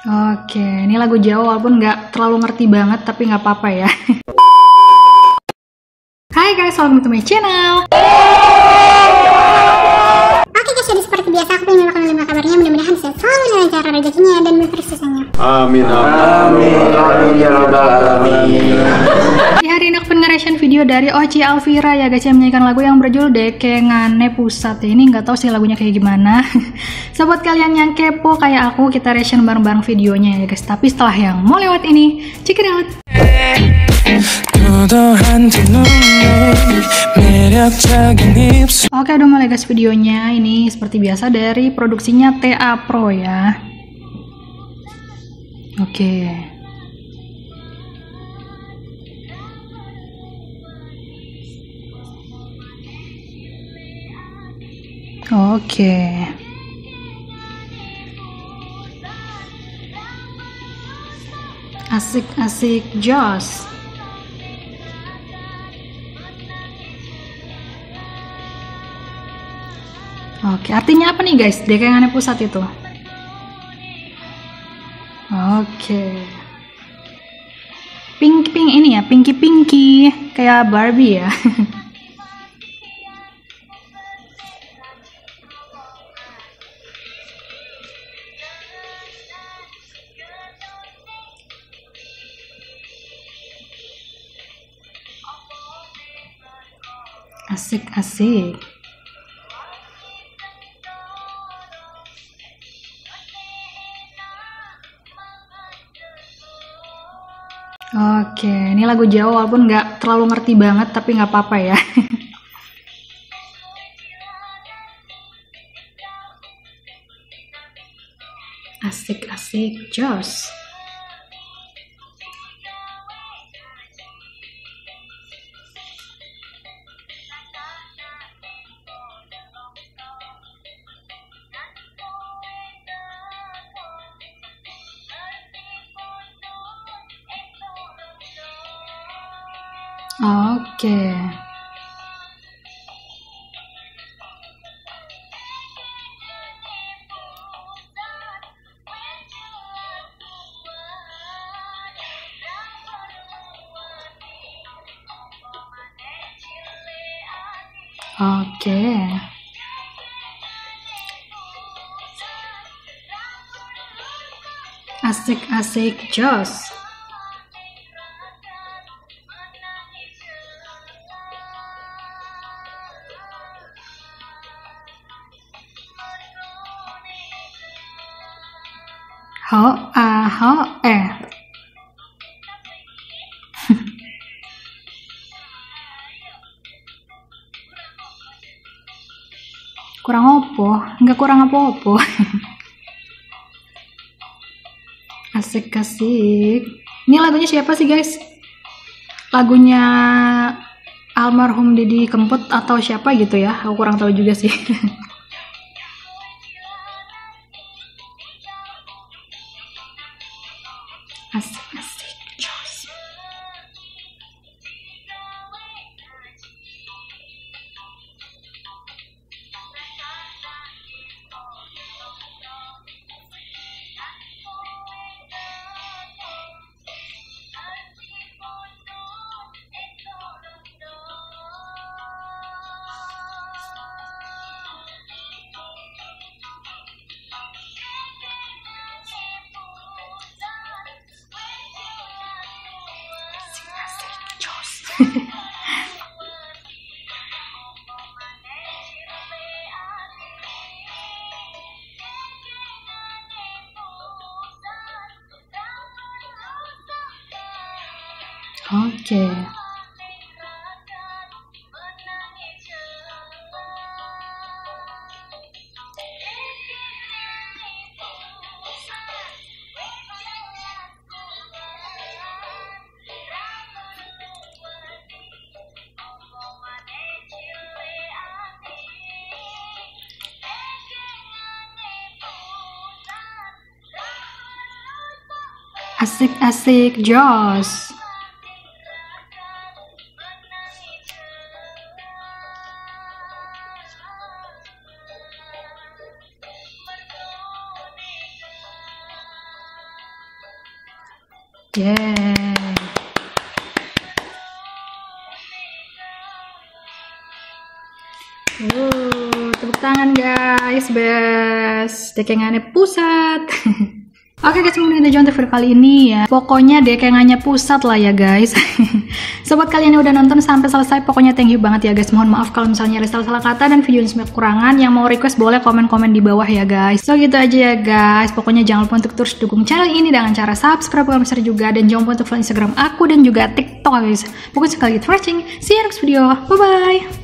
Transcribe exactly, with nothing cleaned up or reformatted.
Oke, ini lagu Jawa walaupun nggak terlalu ngerti banget, tapi nggak apa-apa ya. Hai guys, welcome to my channel. Oke guys, jadi seperti biasa aku ingin mengucapkan lima kabarnya, mudah-mudahan sehat selalu, lancar rezekinya dan berkesusannya. Amin amin amin ya rabbal alamin. Di hari ini aku pengereaction video dari Ochi Alvira ya guys, yang menyanyikan lagu yang berjudul Dekengane Pusat. Ini nggak tahu sih lagunya kayak gimana. So buat kalian yang kepo kayak aku, kita reaction bareng-bareng videonya ya guys. Tapi setelah yang mau lewat ini, check it out. Oke, udah mulai guys videonya. Ini seperti biasa dari produksinya T A Pro ya. Oke. Oke. Asik-asik jos. Oke, artinya apa nih guys? Dekengane Pusat itu. Oke. Pink-pink ini ya, pinky-pinky kayak Barbie ya. Asik-asik. Oke, ini lagu Jawa walaupun nggak terlalu ngerti banget, tapi nggak apa-apa ya. Asik-asik jos. Oke. Oke. Asik-asik jos. Ho a ho e. Kurang opo, nggak kurang apa-apa. Asik-asik. Ini lagunya siapa sih guys? Lagunya almarhum Didi Kempot atau siapa gitu ya? Aku kurang tahu juga sih. Asik-asik jos. Oke. Asik-asik jos. Yeah. Wow, tepuk tangan guys, best Dekengane Pusat. Oke guys, kemudian kita jumpa video kali ini ya. Pokoknya Dekengane Pusat lah ya guys. Sobat kalian yang udah nonton sampai selesai, pokoknya thank you banget ya guys. Mohon maaf kalau misalnya ada salah-salah kata dan video ini sebenarnya kekurangan. Yang mau request boleh komen-komen di bawah ya guys. So gitu aja ya guys. Pokoknya jangan lupa untuk terus dukung channel ini dengan cara subscribe, komen share juga, dan jangan lupa untuk follow Instagram aku dan juga TikTok guys. Pokoknya sekali lagi watching. See you next video. Bye bye.